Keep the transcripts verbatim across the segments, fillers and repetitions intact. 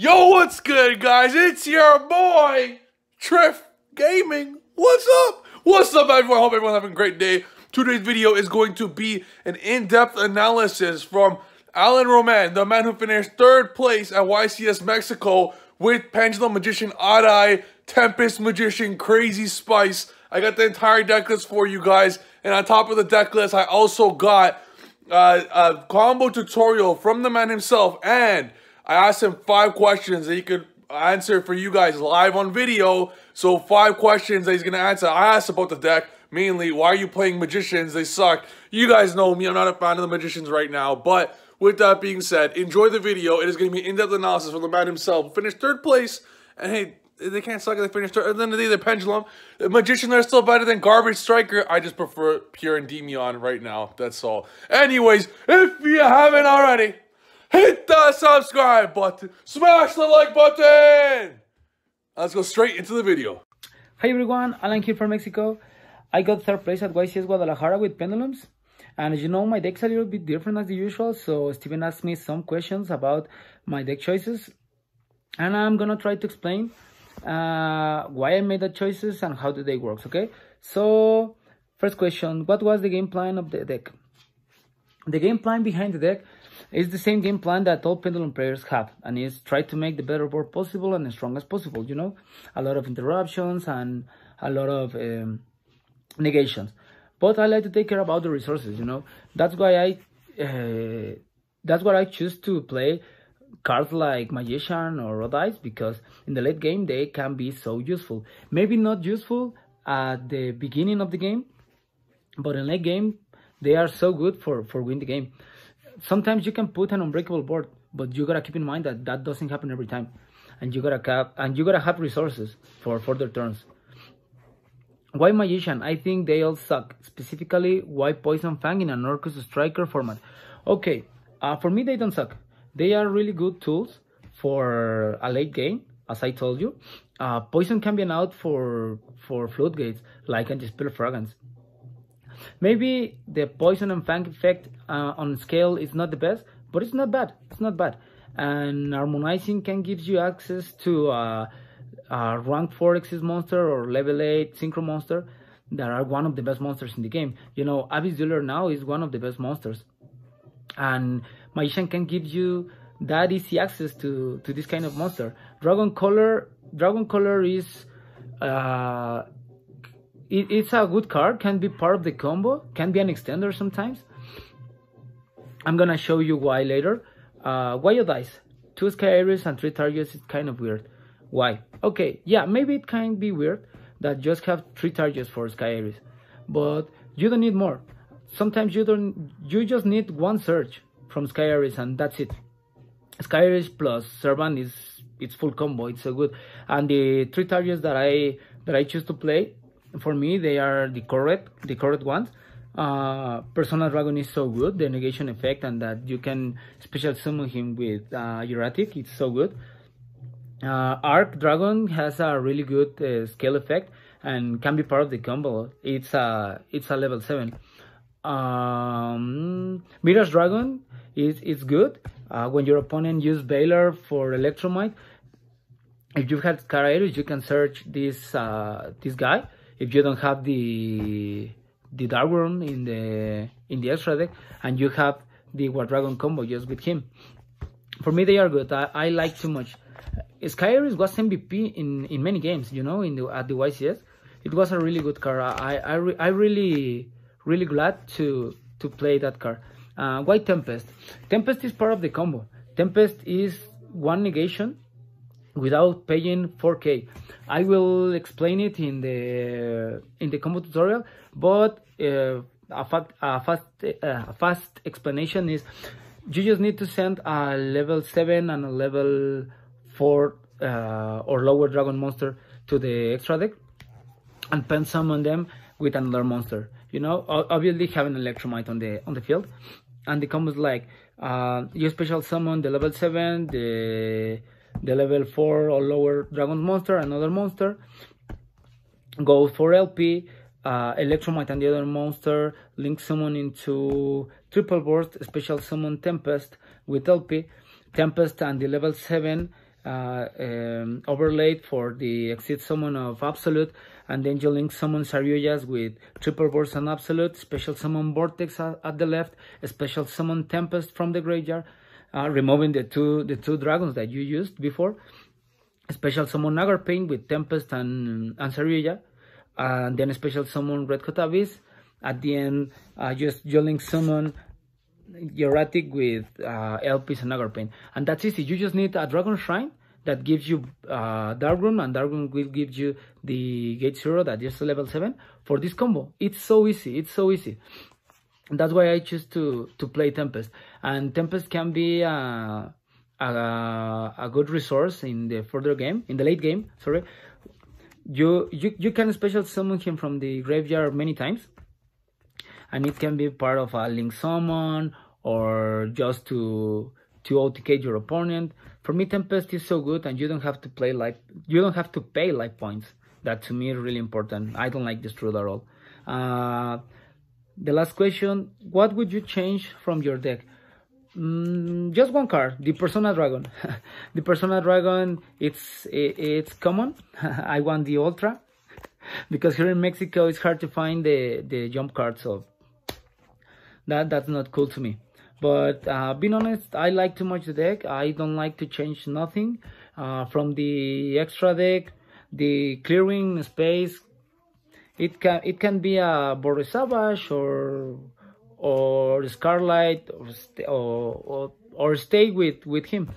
Yo, what's good, guys? It's your boy, Trif Gaming. What's up? What's up, everyone? I hope everyone's having a great day. Today's video is going to be an in-depth analysis from Alan Roman, the man who finished third place at Y C S Mexico with Pendulum Magician, Odd Eye, Tempest Magician, Crazy Spice. I got the entire deck list for you guys. And on top of the deck list, I also got uh, a combo tutorial from the man himself, and I asked him five questions that he could answer for you guys live on video. So five questions that he's going to answer. I asked about the deck, mainly, why are you playing Magicians? They suck. You guys know me, I'm not a fan of the Magicians right now. But with that being said, enjoy the video. It is going to be an in-depth analysis from the man himself. Finished third place, and hey, they can't suck if they finish third. At the end of the day, they're Pendulum. The Magician, they're still better than Garbage Striker. I just prefer pure Endymion right now, that's all. Anyways, if you haven't already, hit the subscribe button, smash the like button. Let's go straight into the video. Hi everyone, Alan here from Mexico. I got third place at Y C S Guadalajara with Pendulums. And as you know, my deck's a little bit different as usual, so Steven asked me some questions about my deck choices. And I'm gonna try to explain uh, why I made the choices and how the deck works, okay? So, first question, what was the game plan of the deck? The game plan behind the deck is the same game plan that all Pendulum players have, and is try to make the better board possible and as strong as possible, you know? A lot of interruptions and a lot of um, negations. But I like to take care about the resources, you know? That's why I uh, that's why I choose to play cards like Magician or Odd Eye, because in the late game they can be so useful. Maybe not useful at the beginning of the game, but in late game they are so good for, for winning the game. Sometimes you can put an unbreakable board, but you gotta keep in mind that that doesn't happen every time, and you gotta cap and you gotta have resources for further turns. Why Magician? I think they all suck. Specifically, why Poison Fang in an Orcus Striker format? Okay, uh, for me they don't suck. They are really good tools for a late game, as I told you. Uh, Poison can be an out for for floodgates like Anti-Spell Fragments. Maybe the Poison and Fang effect uh, on scale is not the best, but it's not bad. It's not bad. And Harmonizing can give you access to uh, uh, rank four X monster or level eight Synchro monster that are one of the best monsters in the game. You know, Abyss Dealer now is one of the best monsters. And Magician can give you that easy access to, to this kind of monster. Dragon Color, Dragon Color is... Uh, It's a good card, can be part of the combo, can be an extender sometimes. I'm gonna show you why later. Uh, why Odd Eye? Two Sky Aries and three targets is kind of weird. Why? Okay, yeah, maybe it can be weird that just have three targets for Sky Aries, but you don't need more. Sometimes you don't. You just need one search from Sky Aries and that's it. Sky Aries plus Servant is it's full combo. It's so good. And the three targets that I that I choose to play, for me, they are the correct, the correct ones. Uh, Persona Dragon is so good, the negation effect, and that you can special summon him with uh, Euratic. It's so good. Uh, Arc Dragon has a really good uh, scale effect and can be part of the combo. It's a, it's a level seven. Um, Mirage Dragon is is good uh, when your opponent uses Baylor for Electrumite. If you have Sky Aries, you can search this uh, this guy. If you don't have the the Dark Worm in the in the extra deck, and you have the War Dragon combo just with him, for me they are good. I, I like too much. Sky Aries was M V P in in many games, you know, in the at the Y C S. It was a really good card. I I, re, I really really glad to to play that card. Uh, why Tempest? Tempest is part of the combo. Tempest is one negation without paying four K. I will explain it in the in the combo tutorial, but uh, a, fact, a fast uh, a fast explanation is you just need to send a level seven and a level four uh, or lower dragon monster to the extra deck and pen summon them with another monster. You know, obviously having Electrumite on the on the field, and the combo is like uh, you special summon the level seven, the the level four or lower dragon monster, another monster, go for L P, uh, Electrumite and the other monster, link summon into triple burst, special summon Tempest with L P, Tempest and the level seven, uh, uh, um, overlaid for the exit summon of Absolute, and then you link summon Saryujas with triple burst and Absolute, special summon Vortex at, at the left, a special summon Tempest from the graveyard, uh, removing the two the two dragons that you used before, a special summon Nagar Pain with Tempest and, and Saryuja, and then a special summon Red Coat Abyss. At the end, uh, just you link summon Euratic with uh, L Ps and Nagar Pain. And that's easy. You just need a Dragon Shrine that gives you uh, Dark Room, and Dark Room will give you the Gate Zero that is level seven for this combo. It's so easy. It's so easy. And that's why I choose to, to play Tempest. And Tempest can be a, a, a good resource in the further game, in the late game, sorry. You, you, you can special summon him from the graveyard many times. And it can be part of a link summon or just to to O T K your opponent. For me, Tempest is so good, and you don't have to play like you don't have to pay like points. That to me is really important. I don't like this truth at all. Uh, the last question: what would you change from your deck? Mm, just one card, the Persona Dragon. The Persona Dragon, it's it, it's common. I want the Ultra because here in Mexico it's hard to find the the jump cards of. That, that's not cool to me. But uh, being honest, I like too much the deck. I don't like to change nothing. Uh, from the extra deck, the clearing space, it can it can be a Boris Savage or or Scarlight or or, or or stay with with him.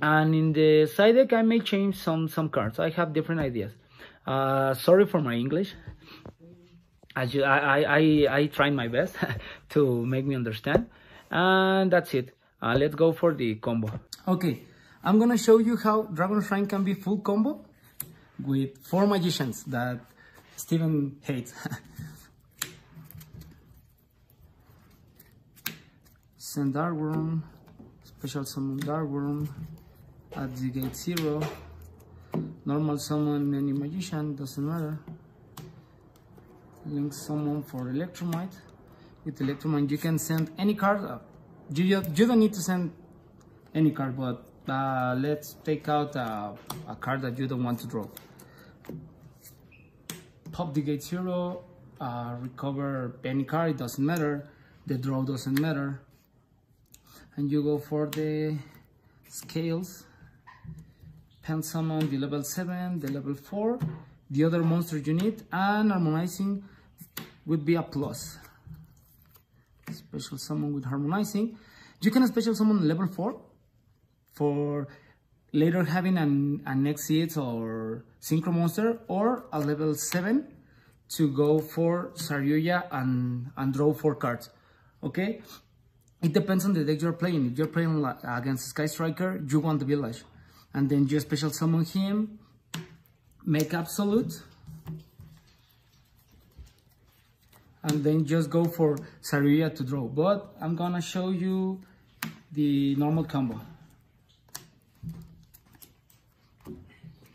And in the side deck, I may change some some cards. I have different ideas. Uh, sorry for my English. As you, I, I, I tried my best to make me understand. And that's it. Uh, let's go for the combo. Okay, I'm going to show you how Dragon Shrine can be full combo with four magicians that Steven hates. Send Dark Worm, special summon Dark Worm at the Gate Zero, normal summon any magician, doesn't matter. Link someone for Electrumite. With Electrumite you can send any card. You, you don't need to send any card, but uh, let's take out a, a card that you don't want to draw. Pop the Gate Zero, uh, recover any card, it doesn't matter. The draw doesn't matter. And you go for the scales. Pen summon the level seven, the level four, the other monster you need, and Harmonizing would be a plus. Special summon with Harmonizing. You can special summon level four for later having an, an exit or synchro monster, or a level seven to go for Saryuja and, and draw four cards. Okay? It depends on the deck you're playing. If you're playing against Sky Striker, you want the village. And then you special summon him, make Absolute, and then just go for Saryuja to draw. But I'm gonna show you the normal combo.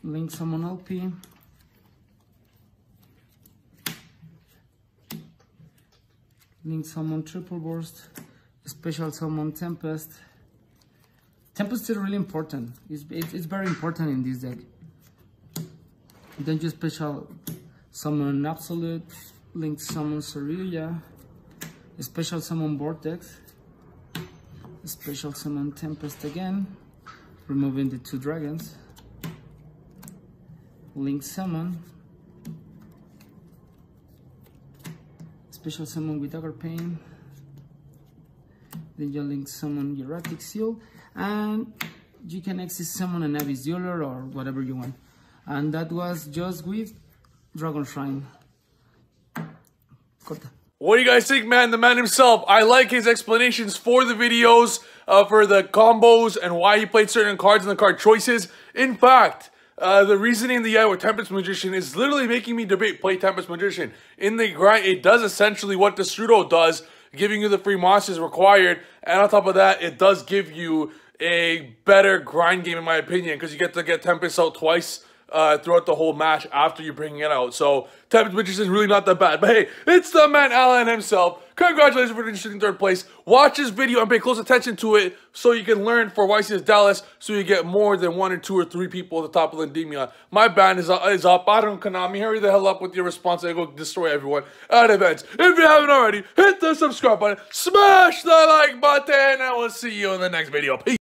Link summon L P. Link summon triple burst. Special summon Tempest. Tempest is really important. It's, it's, it's very important in this deck. Then you special summon Absolute, link summon Saryuja, special summon Vortex, special summon Tempest again, removing the two dragons, link summon, special summon with Nagar Pain, then you link summon Euratic Seal, and you can exit summon an Abyss Dealer or whatever you want. And that was just with Dragon Shrine. Corta. What do you guys think, man? The man himself. I like his explanations for the videos, uh, for the combos, and why he played certain cards and the card choices. In fact, uh, the reasoning in the guy with Tempest Magician is literally making me debate play Tempest Magician. In the grind, it does essentially what the pseudo does, giving you the free monsters required, and on top of that, it does give you a better grind game, in my opinion, because you get to get Tempest out twice. uh, throughout the whole match after you bring it out. So Tempest Magician is really not that bad. But hey, it's the man Alan himself. Congratulations for finishing third place. Watch this video and pay close attention to it so you can learn for Y C S Dallas, so you get more than one or two or three people at the top of Endymion. My ban is up. Is up. I don't Konami. Hurry the hell up with your response and go destroy everyone at events. If you haven't already, hit the subscribe button, smash the like button, and we'll see you in the next video. Peace.